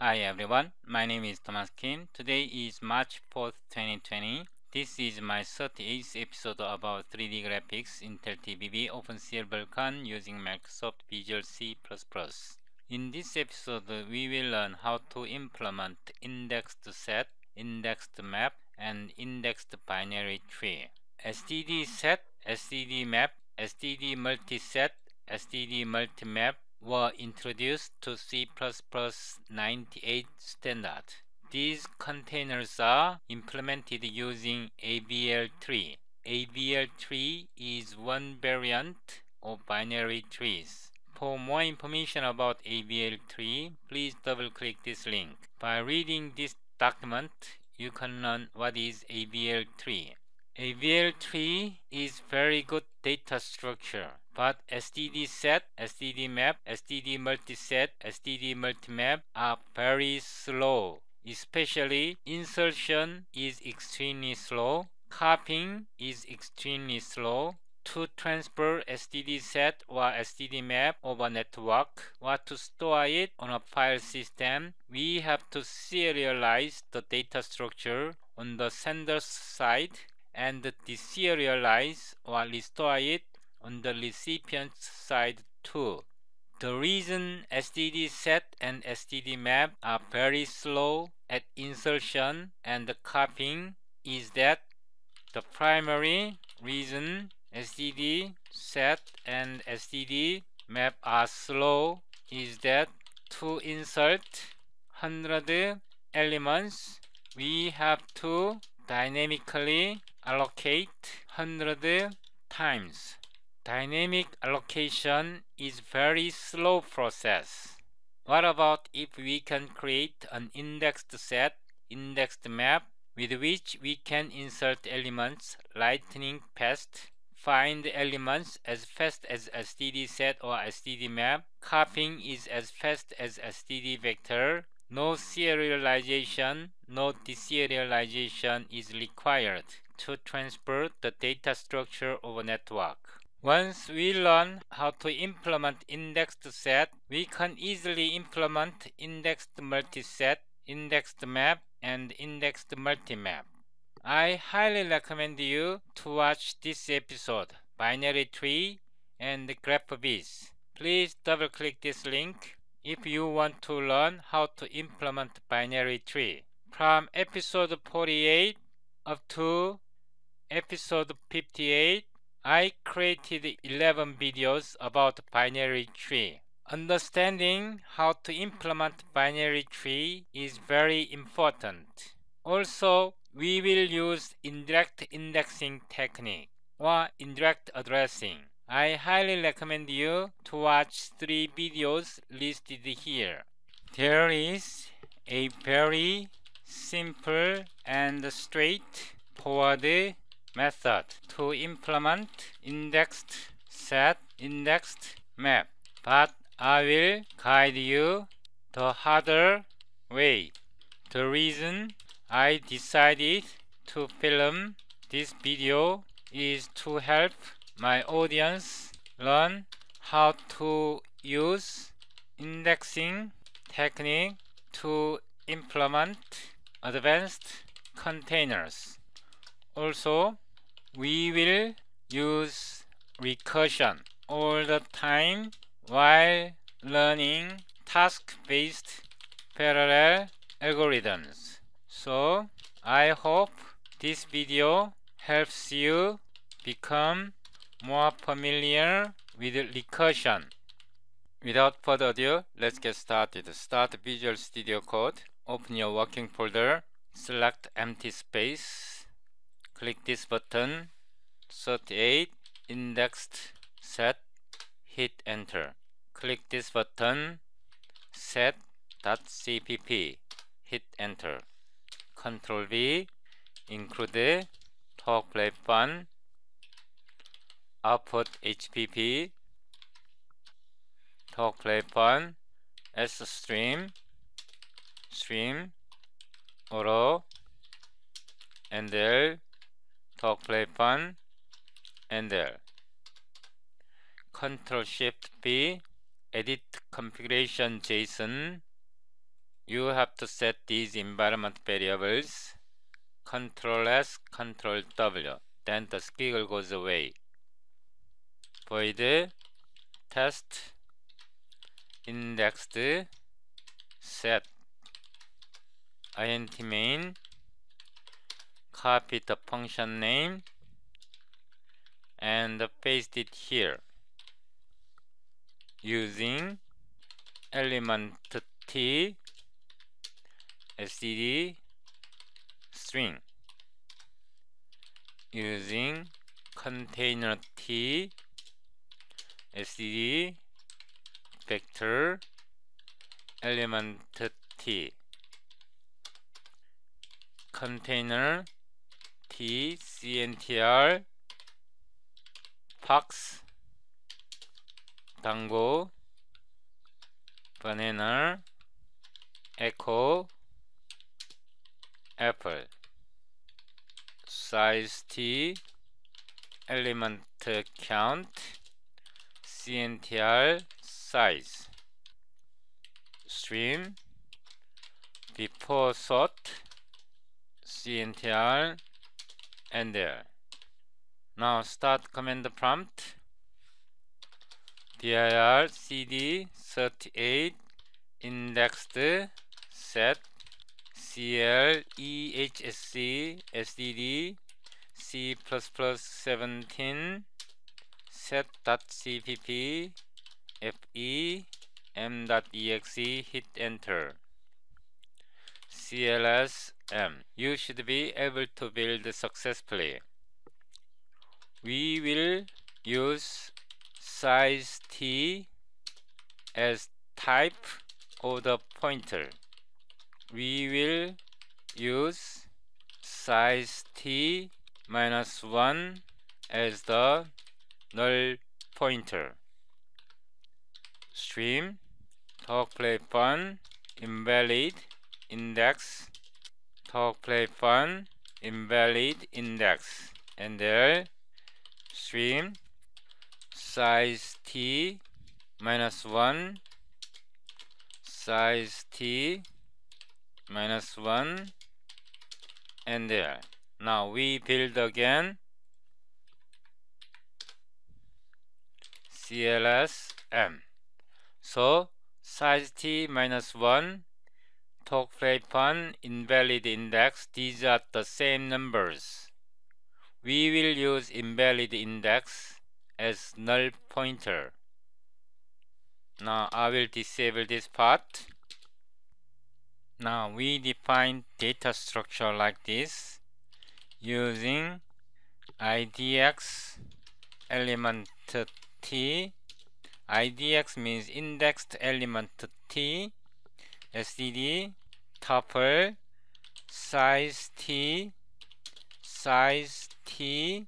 Hi everyone, my name is Thomas Kim. Today is March 4th, 2020. This is my 38th episode about 3D graphics, Intel TBB, OpenCL, Vulkan using Microsoft Visual C++. In this episode, we will learn how to implement indexed set, indexed map, and indexed binary tree. std set, std map, std multiset, std multimap were introduced to C++ 98 standard. These containers are implemented using AVL tree. AVL tree is one variant of binary trees. For more information about AVL tree, please double-click this link. By reading this document, you can learn what is AVL tree. AVL tree is very good data structure, but std set, std map, std multiset, std multimap are very slow. Especially insertion is extremely slow, copying is extremely slow. To transfer std set or std map over network or to store it on a file system, we have to serialize the data structure on the sender's side and deserialize or restore it on the recipient's side too. The reason std set and std map are very slow at insertion and copying is that the primary reason std set and std map are slow is that to insert 100 elements, we have to dynamically allocate 100 times. Dynamic allocation is very slow process. What about if we can create an indexed set, indexed map with which we can insert elements lightning fast, find elements as fast as std set or std map, copying is as fast as std vector, no serialization, no deserialization is required to transfer the data structure over network. Once we learn how to implement indexed set, we can easily implement indexed multiset, indexed map, and indexed multimap. I highly recommend you to watch this episode, Binary Tree and Graphviz. Please double-click this link if you want to learn how to implement binary tree. From episode 48 up to episode 58, I created 11 videos about binary tree. Understanding how to implement binary tree is very important. Also, we will use indirect indexing technique or indirect addressing. I highly recommend you to watch 3 videos listed here. There is a very simple and straightforward method to implement indexed set, indexed map, but I will guide you the harder way. The reason I decided to film this video is to help my audience learn how to use indexing technique to implement advanced containers. Also, we will use recursion all the time while learning task-based parallel algorithms. So, I hope this video helps you become more familiar with recursion. Without further ado, let's get started. Start Visual Studio Code, open your working folder, select empty space, click this button, 38, indexed set, hit enter. Click this button, set.cpp, hit enter. Ctrl V, include, talk lab 1, output HPP, talk lab 1, S stream, stream, auto, and L, talk play fun and there. Ctrl Shift B, edit configuration JSON, you have to set these environment variables, Ctrl S, Ctrl W, then the squiggle goes away. Void test indexed set int main, copy the function name and paste it here using element t std string using container t std vector element t container t cntr fox tango banana echo apple size t element count cntr size stream before sort cntr and there. Now start command prompt dir cd::38 indexed set cl ehsc std c++17 set.cpp fe m.exe hit enter cls m. You should be able to build successfully. We will use size t as type of the pointer. We will use size t minus 1 as the null pointer. Stream talk play fun invalid index talk play fun invalid index and there stream size t minus 1 size t minus 1 and there. Now we build again cls m. So size t minus 1 talk play fun invalid index, these are the same numbers. We will use invalid index as null pointer. Now I will disable this part. Now we define data structure like this using idx element t. idx means indexed element t std tuple size t size t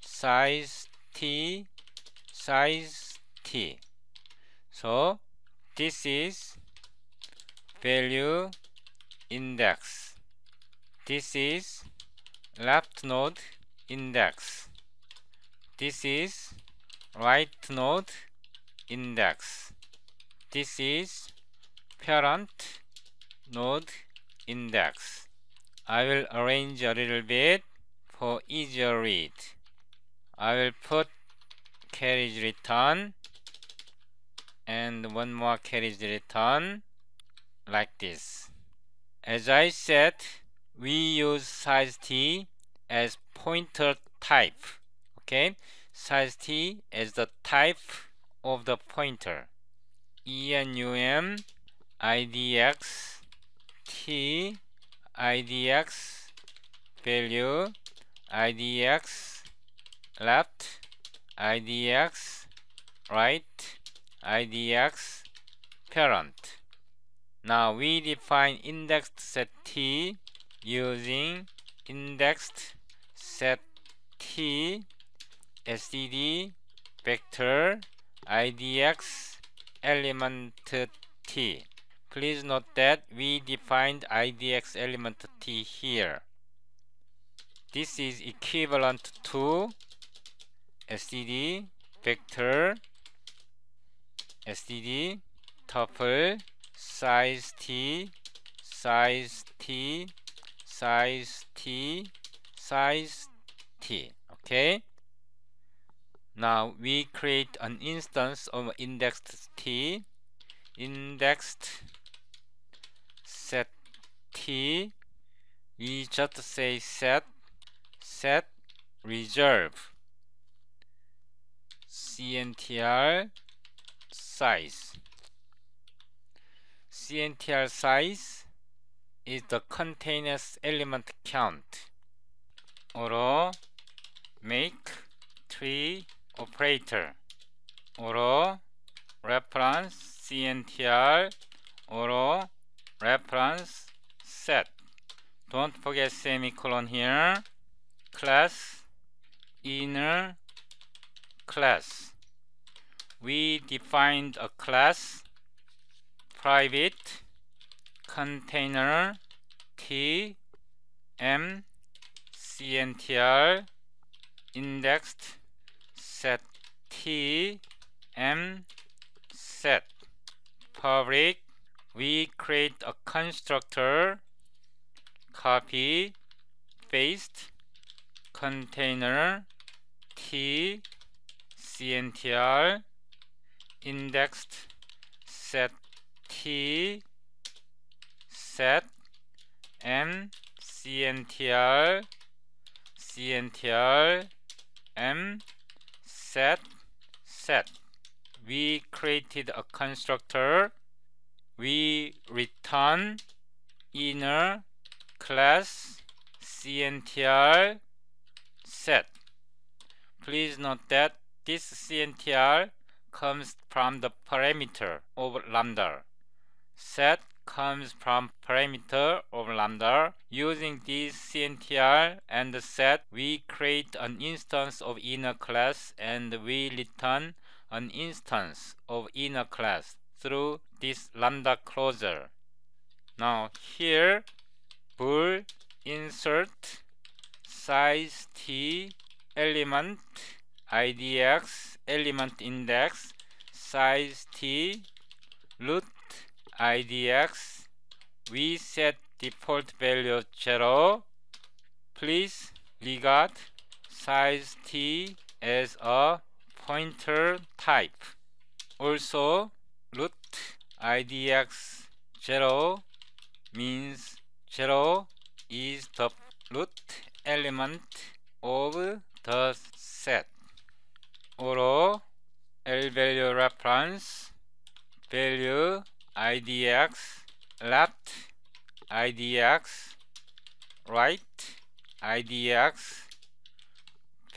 size t size t. So this is value index, this is left node index, this is right node index, this is parent node index. I will arrange a little bit for easier read. I will put carriage return and one more carriage return like this. As I said, we use size t as pointer type. Okay, size t as the type of the pointer. enum idx t idx value idx left idx right idx parent. Now we define indexed set t using indexed set t std vector idx element t. Please note that we defined idx element t here. This is equivalent to std vector std tuple size t size t. Okay, now we create an instance of indexed t, indexed set t. We just say set reserve cntr size. Cntr size is the containers element count. Or make tree operator. Or reference cntr or reference set. Don't forget semicolon here. Class, inner class. We defined a class private container t m cntr indexed set t m set. Public, we create a constructor. Copy, paste, container, t, cntr, indexed, set, t, set, m, cntr, cntr, m, set, set. We created a constructor. We return inner class cntr set. Please note that this cntr comes from the parameter of lambda. Set comes from parameter of lambda. Using these cntr and the set, we create an instance of inner class and we return an instance of inner class through this lambda closure. Now here, bool insert size t element idx element index size t root idx. We set default value 0. Please regard size t as a pointer type. Also root idx 0 means 0 is the root element of the set. Or L value reference value idx left idx right idx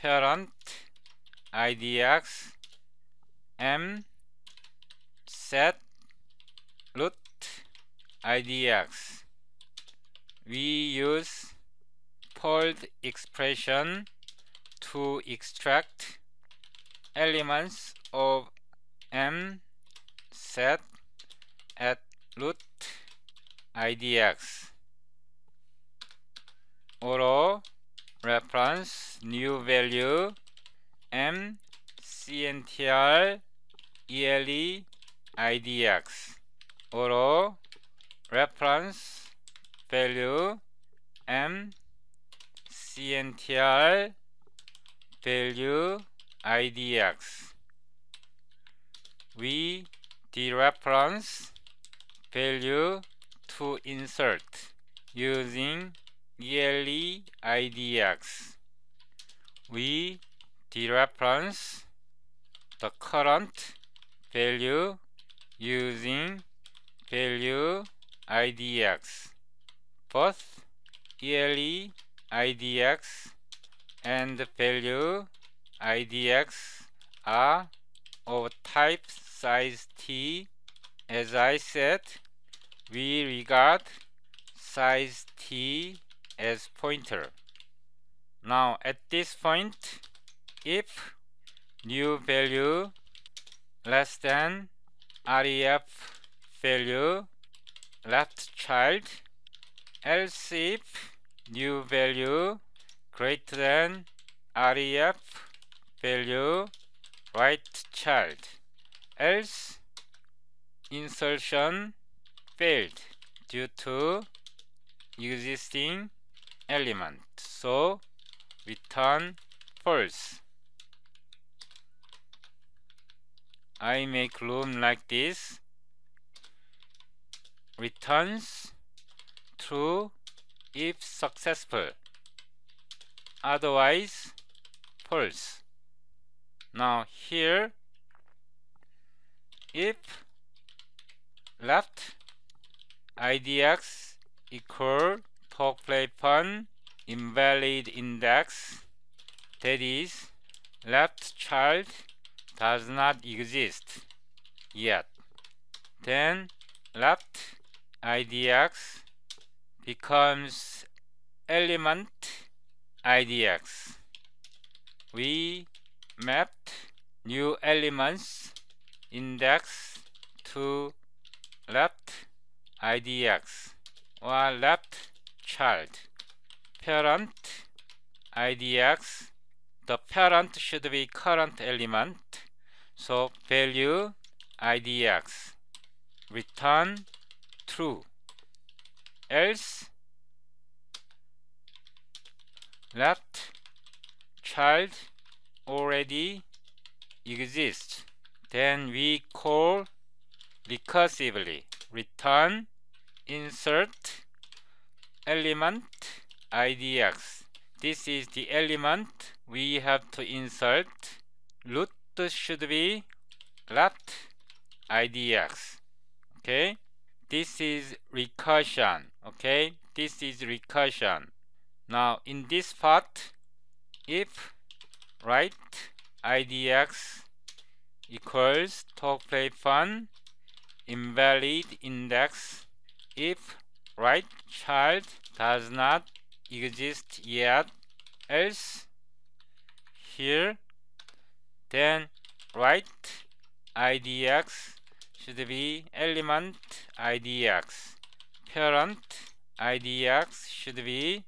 parent idx m set root idx. We use fold expression to extract elements of m set at root idx. Or reference new value m cntr ele idx. Or reference value m cntr value idx. We dereference value to insert using ele idx. We dereference the current value using value idx. Both ele idx and value idx are of type size t. As I said, we regard size t as pointer. Now at this point, if new value less than ref value left child, else if new value greater than ref value right child, else insertion failed due to existing element. So return false. I make room like this. Returns true if successful, otherwise false. Now here, if left idx equal talk play fun invalid index, that is left child does not exist yet, then left idx becomes element idx. We mapped new elements index to left idx or left child. Parent idx, the parent should be current element, so value idx, return true. Else left child already exists, then we call recursively return insert element idx. This is the element we have to insert. Root should be left idx. Okay, this is recursion. Okay, this is recursion. Now in this part, if right idx equals talk play fun invalid index, if right child does not exist yet, else here, then right idx should be element idx, parent idx should be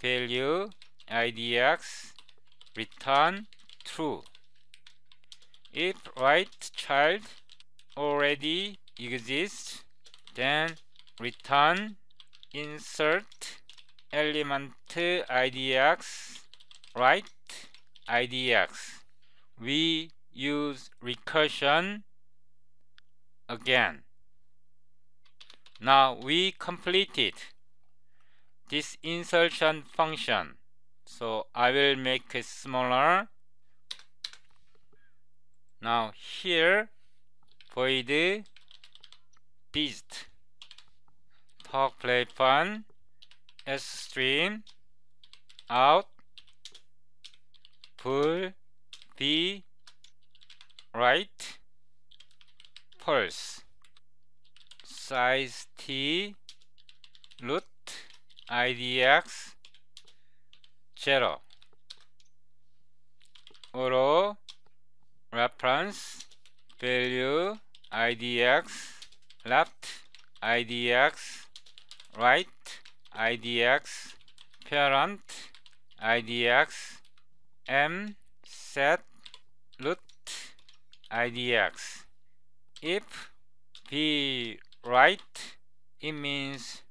value idx, return true. If right child already exists, then return insert element idx right idx. We use recursion again. Now we completed this insertion function, so I will make it smaller. Now here, void dist talk play fun sstream out full b right pulse size t root idx 0 auto reference value idx left idx right idx parent idx m set root idx. If b right, it means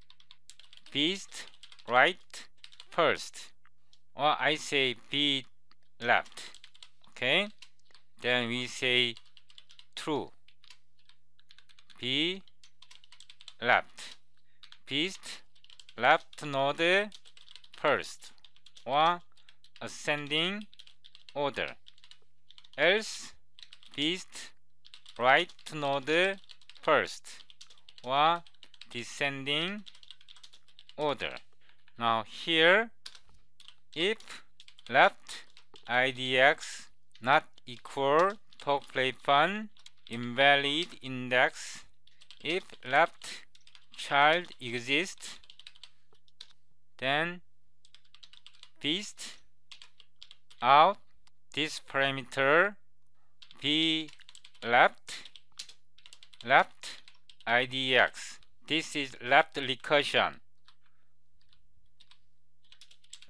beast right first, or I say b left. Okay, then we say true b left, beast left node first, or ascending order. Else beast right node first, or descending order. Now here, if left idx not equal talk play fun invalid index, if left child exists, then beast out this parameter b left left idx. This is left recursion.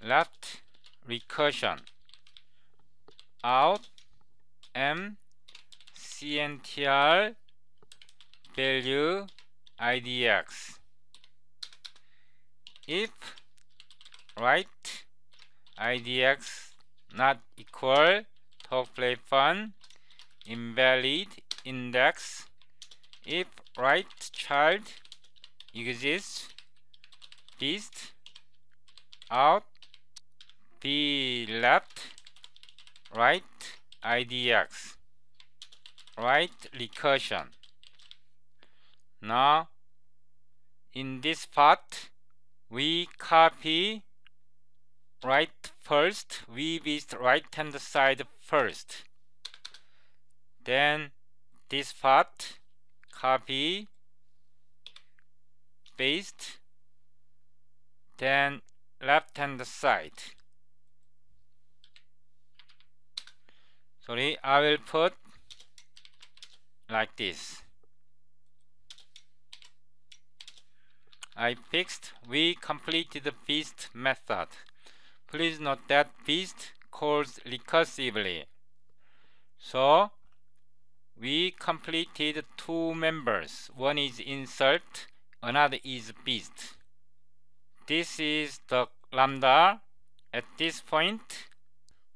Left recursion out m cntr value idx. if write idx not equal talk play fun invalid index if write child exists beast out be left write idx write recursion. Now in this part we copy right first, we with right hand side first, then this part copy paste, then left hand side. Sorry, I will put like this. I fixed, we completed the beast method. Please note that beast calls recursively. So we completed two members. One is insert, another is beast. This is the lambda. At this point,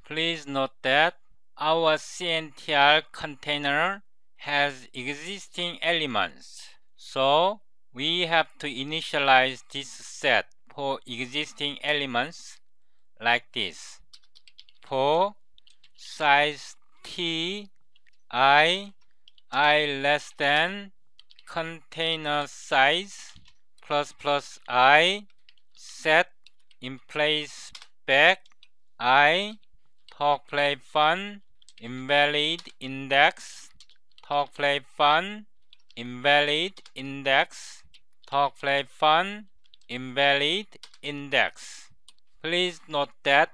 please note that our CNTR container has existing elements. So we have to initialize this set for existing elements like this. For size t I less than container size plus plus I set in place back I talk play fun invalid index talk play fun invalid index talk play fun invalid index. Please note that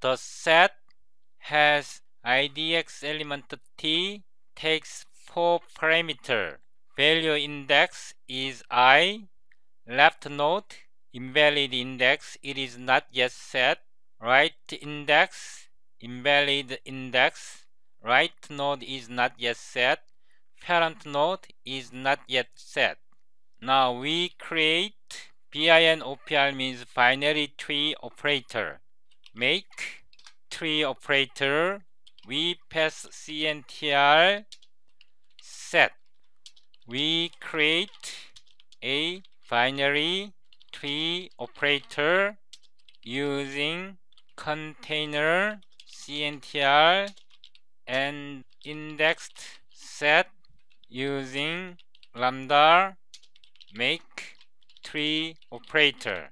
the set has idx element t takes 4 parameter. Value index is I. Left node invalid index, it is not yet set. Right index invalid index, right node is not yet set. Parent node is not yet set. Now we create binOPR means binary tree operator. Make tree operator. We pass CNTR set. We create a binary tree operator using container CNTR and indexed set using lambda make tree operator,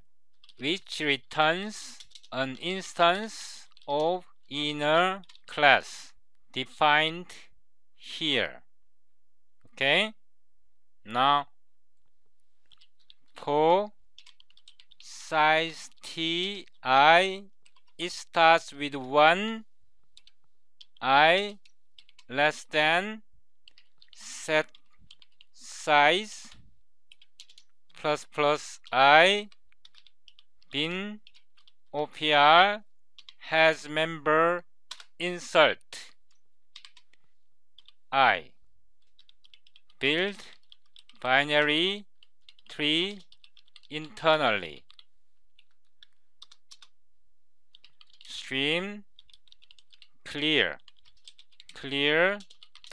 which returns an instance of inner class defined here. Okay, now for size t I, it starts with 1 I less than set size plus plus I bin OPR has member insert I build binary tree internally stream clear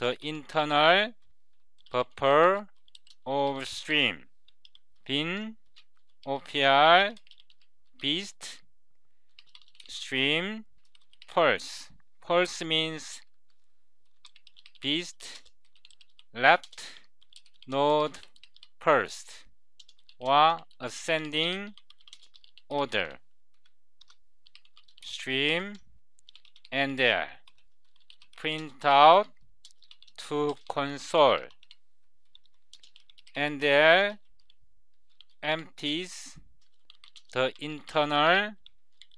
the internal buffer of stream bin opr beast stream pulse means beast left node first or ascending order stream and there print out to console and there empties the internal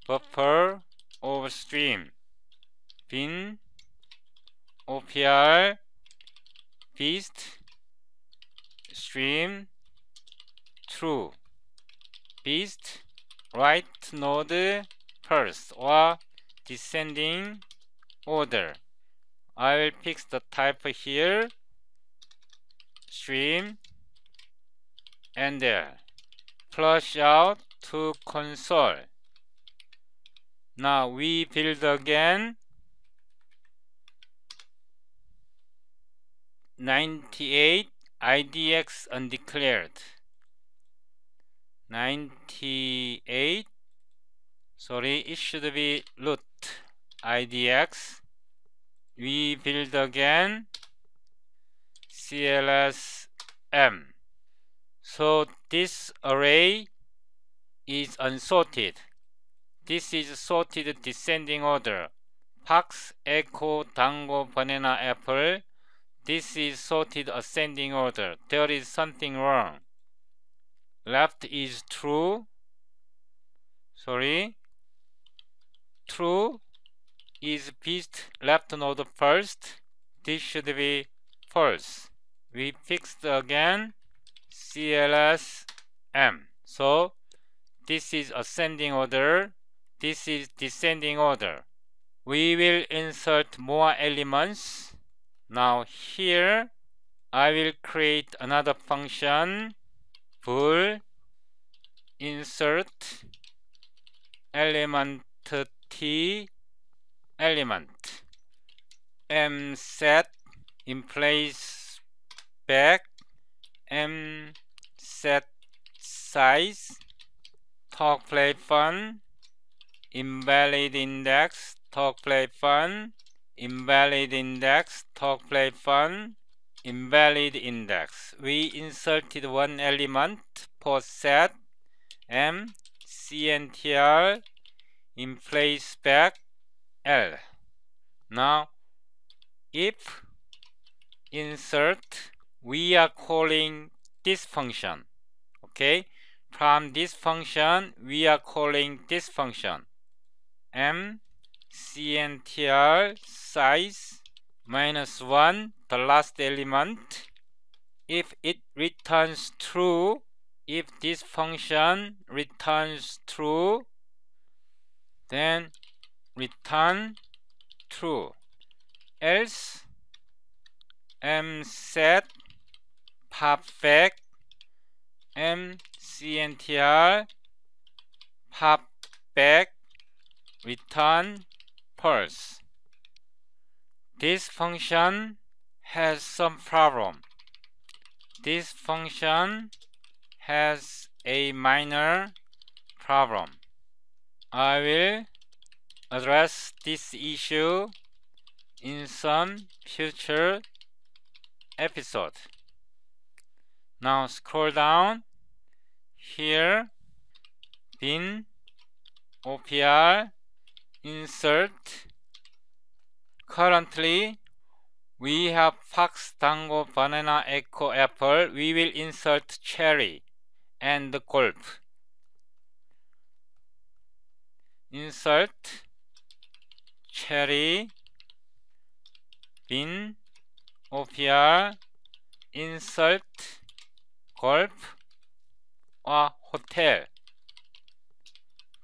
buffer of stream bin opr beast stream true beast right node first or descending order. I will fix the type here stream and there. Flush out to console. Now we build again 98 IDX undeclared. 98, sorry, it should be root IDX. We build again CLS M. So this array is unsorted. This is sorted descending order. Fox, echo, tango, banana, apple. This is sorted ascending order. There is something wrong. Left is true. Sorry. True is beast left node first. This should be false. We fixed again CLS M. So this is ascending order. This is descending order. We will insert more elements. Now here I will create another function, bool insert element t element m set in place back m set size talk play fun invalid index talk play fun invalid index talk play fun invalid index. We inserted one element for set m cntr in place back l. Now if insert, we are calling this function. Okay, from this function we are calling this function m cntr size -1, the last element. If it returns true, if this function returns true, then return true. Else m set perfect m cntr pop back return false. This function has some problem. This function has a minor problem. I will address this issue in some future episode. Now scroll down here, bin opr insert. Currently we have fox, tango, banana, echo, apple. We will insert cherry and golf. Insert cherry bin opr insert golf or hotel.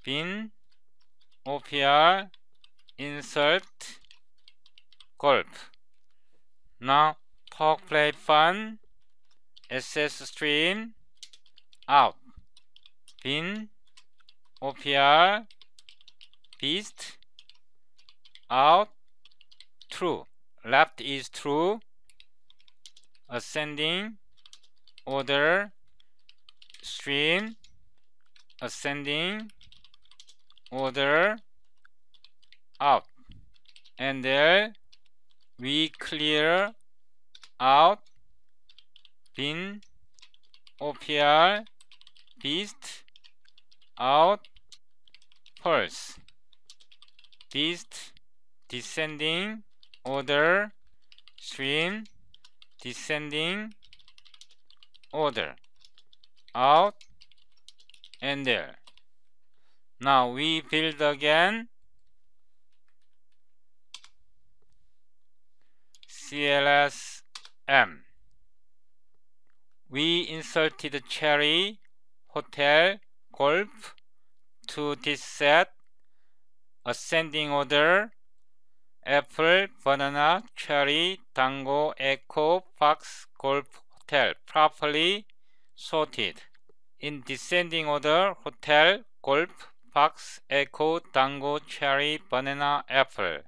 Bin opr insert golf. Now talk play fun ss stream out. Bin opr beast out true. Left is true. Ascending order stream ascending order out. And there we clear out bin opr beast out false. Beast descending order stream descending order out and there. Now we build again CLS M. We inserted cherry, hotel, golf to this set ascending order. Apple, banana, cherry, tango, echo, fox, golf, hotel properly sorted. in descending order: hotel, golf, fox, echo, tango, cherry, banana, apple.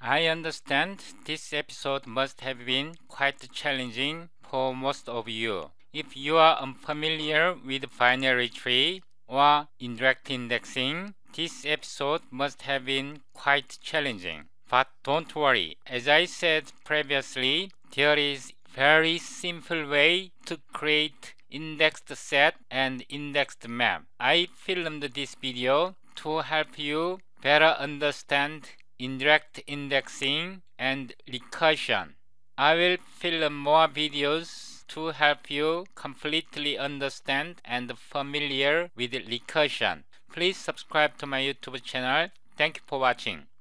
I understand this episode must have been quite challenging for most of you. If you are unfamiliar with binary tree or indirect indexing, this episode must have been quite challenging. But don't worry, as I said previously, there is very simple way to create indexed set and indexed map. I filmed this video to help you better understand indirect indexing and recursion. I will film more videos to help you completely understand and familiar with recursion. Please subscribe to my YouTube channel. Thank you for watching.